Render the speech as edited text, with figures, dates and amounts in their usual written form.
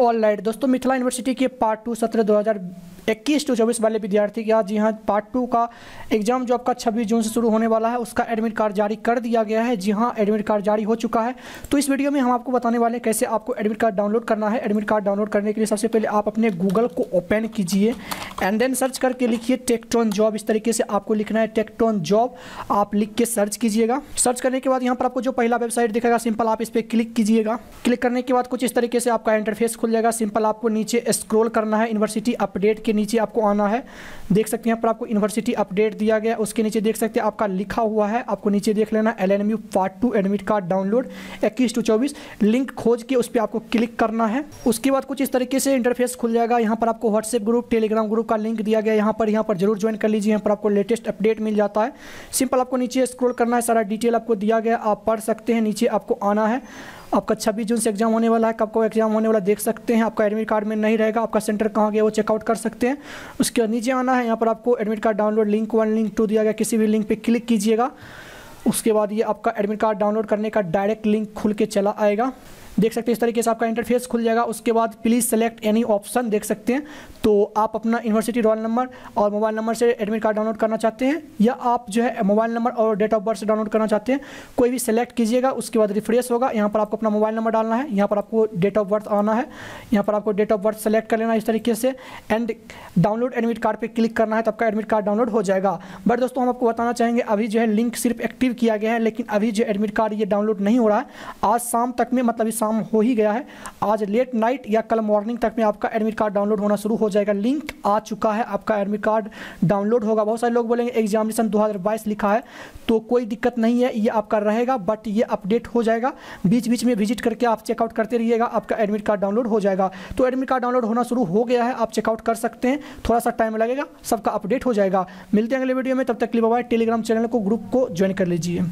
All right दोस्तों, Mithila university के part two सत्र 2021-24 वाले विद्यार्थी का, जी हाँ, पार्ट टू का एग्जाम जो आपका 26 जून से शुरू होने वाला है उसका एडमिट कार्ड जारी कर दिया गया है। जी हाँ, एडमिट कार्ड जारी हो चुका है। तो इस वीडियो में हम आपको बताने वाले हैं कैसे आपको एडमिट कार्ड डाउनलोड करना है। एडमिट कार्ड डाउनलोड करने के लिए सबसे पहले आप अपने गूगल को ओपन कीजिए एंड देन सर्च करके लिखिए टेक्टोन जॉब। इस तरीके से आपको लिखना है, टेक्टोन जॉब आप लिख के सर्च कीजिएगा। सर्च करने के बाद यहाँ पर आपको जो पहला वेबसाइट दिखेगा सिंपल आप इस पर क्लिक कीजिएगा। क्लिक करने के बाद कुछ इस तरीके से आपका इंटरफेस खुल जाएगा। सिंपल आपको नीचे स्क्रॉल करना है, यूनिवर्सिटी अपडेट के नीचे आपको आना है। देख सकते हैं यहाँ पर आपको यूनिवर्सिटी अपडेट दिया गया, उसके नीचे देख सकते हैं आपका लिखा हुआ है। आपको नीचे देख लेना LNMU part 2 admit card download 21-24 link खोज के उस पर आपको क्लिक करना है। उसके बाद कुछ इस तरीके से इंटरफेस खुल जाएगा। यहाँ पर आपको व्हाट्सएप ग्रुप, टेलीग्राम ग्रुप का लिंक दिया गया, यहाँ पर जरूर ज्वाइन कर लीजिए। यहाँ पर आपको लेटेस्ट अपडेट मिल जाता है। सिंपल आपको नीचे स्क्रॉल करना है, सारा डिटेल आपको दिया गया, आप पढ़ सकते हैं। नीचे आपको आना है। आपका 26 जून से एग्जाम होने वाला है, कब को एग्जाम होने वाला देख सकते हैं। आपका एडमिट कार्ड में नहीं रहेगा, आपका सेंटर कहाँ गया वो चेकआउट कर सकते हैं। उसके बाद नीचे आना है, यहाँ पर आपको admit card download link 1 link 2 दिया गया, किसी भी लिंक पे क्लिक कीजिएगा। उसके बाद ये आपका एडमिट कार्ड डाउनलोड करने का डायरेक्ट लिंक खुल के चला आएगा। देख सकते हैं इस तरीके से आपका इंटरफेस खुल जाएगा। उसके बाद प्लीज़ सेलेक्ट एनी ऑप्शन देख सकते हैं। तो आप अपना यूनिवर्सिटी रोल नंबर और मोबाइल नंबर से एडमिट कार्ड डाउनलोड करना चाहते हैं, या आप जो है मोबाइल नंबर और डेट ऑफ बर्थ से डाउनलोड करना चाहते हैं, कोई भी सेलेक्ट कीजिएगा। उसके बाद रिफ्रेश होगा, यहाँ पर आपको अपना मोबाइल नंबर डालना है, यहाँ पर आपको डेट ऑफ बर्थ आना है, यहाँ पर आपको डेट ऑफ बर्थ सेलेक्ट कर लेना है इस तरीके से एंड डाउनलोड एडमिट कार्ड पर क्लिक करना है, तो आपका एडमिट कार्ड डाउनलोड हो जाएगा। बट दोस्तों हम आपको बताना चाहेंगे अभी जो है लिंक सिर्फ एक्टिव किया गया है, लेकिन अभी जो एडमिट कार्ड ये डाउनलोड नहीं हो रहा है। आज शाम तक में, मतलब शाम हो ही गया है, आज लेट नाइट या कल मॉर्निंग तक में आपका एडमिट कार्ड डाउनलोड होना शुरू हो जाएगा। लिंक आ चुका है, आपका एडमिट कार्ड डाउनलोड होगा। बहुत सारे लोग बोलेंगे एग्जामिनेशन 2022 लिखा है, तो कोई दिक्कत नहीं है, ये आपका रहेगा, बट ये अपडेट हो जाएगा। बीच बीच में विजिट करके आप चेकआउट करते रहिएगा, आपका एडमिट कार्ड डाउनलोड हो जाएगा। तो एडमिट कार्ड डाउनलोड होना शुरू हो गया है, आप चेकआउट कर सकते हैं, थोड़ा सा टाइम लगेगा, सबका अपडेट हो जाएगा। मिलते हैं अगले वीडियो में, तब तक के लिए बाय बाय। टेलीग्राम चैनल को ग्रुप को ज्वाइन कर लीजिए।